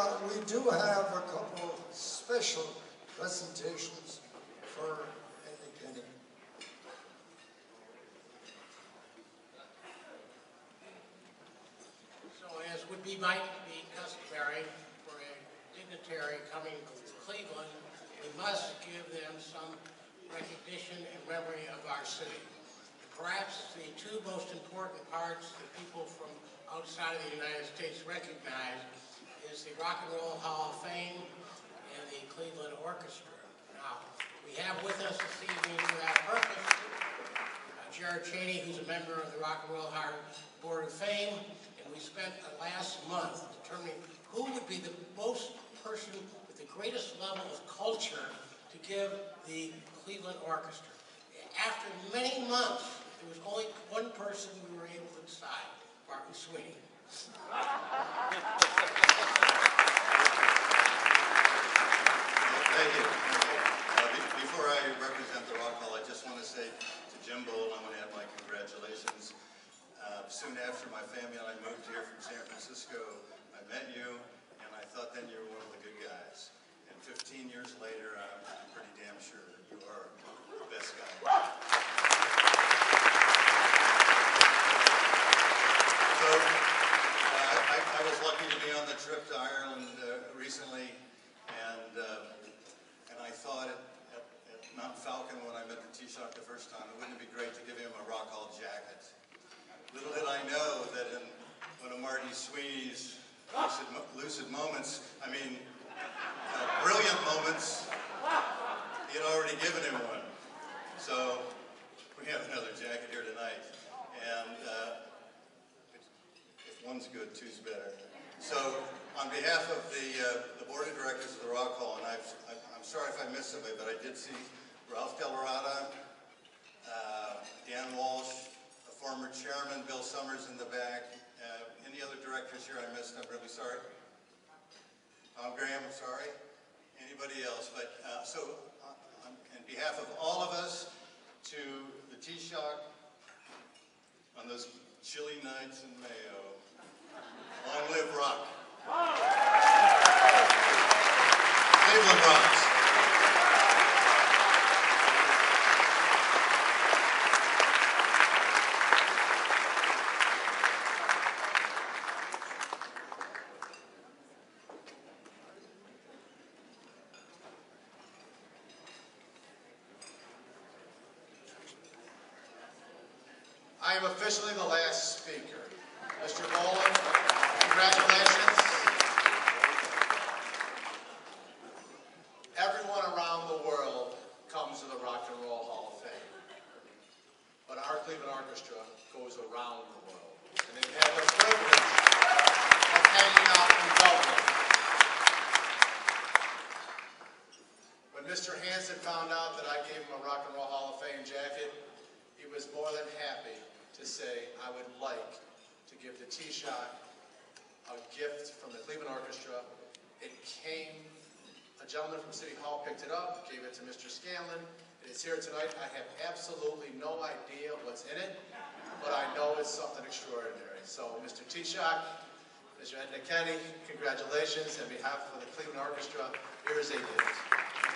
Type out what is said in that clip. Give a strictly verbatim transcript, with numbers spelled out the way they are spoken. uh, we do have a couple special presentations for Enda Kenny. So as would be might be customary for a dignitary coming to Cleveland, we must give them some recognition and memory of our city. Perhaps the two most important parts that people from outside of the United States recognize is the Rock and Roll Hall of Fame and the Cleveland Orchestra. Now, we have with us this evening for that purpose uh, Jared Cheney, who's a member of the Rock and Roll Hall Board of Fame, and we spent the last month determining who would be the most person with the greatest level of culture to give the Cleveland Orchestra. After many months, there was only one person we were able to decide, Martin Sweeney. Thank you. Uh, be before I represent the Rock Hall, I just want to say to Jim Boland, I want to add my congratulations. Uh, soon after my family and I moved here from San Francisco, I met you, and I thought then you were one of the good guys. And fifteen years later, I'm pretty damn sure that you are the best guy. So, uh, I, I was lucky to be on the trip to Ireland uh, recently, and uh, and I thought at, at, at Mount Falcon when I met the Taoiseach the first time, wouldn't it be great to give him a Rock Hall jacket? Little did I know that in one of Martin Sweeney's lucid, lucid moments, I mean, Uh, brilliant moments, he had already given him one. So we have another jacket here tonight, and uh, if one's good, two's better. So on behalf of the, uh, the board of directors of the Rock Hall, and I've, I, I'm sorry if I missed somebody, but I did see Ralph Delarada, uh, Dan Walsh, the former chairman, Bill Summers in the back. Uh, any other directors here I missed? I'm really sorry. Um, Graham, I'm sorry, anybody else, but uh, so on, on, on behalf of all of us, to the Taoiseach on those chilly nights in Mayo, long live rock. Cleveland rocks. I am officially the last speaker. Mister Boland, congratulations. Everyone around the world comes to the Rock and Roll Hall of Fame, but our Cleveland Orchestra goes around the world, and they've had the privilege of hanging out in Dublin. When Mister Hansen found out that I gave him a Rock and Roll Hall of Fame jacket, he was more than happy to say, I would like to give the Taoiseach a gift from the Cleveland Orchestra. It came, a gentleman from City Hall picked it up, gave it to Mister Scanlon. It is here tonight. I have absolutely no idea what's in it, but I know it's something extraordinary. So Mister Taoiseach, Mister Enda Kenny, congratulations. On behalf of the Cleveland Orchestra, here is a gift.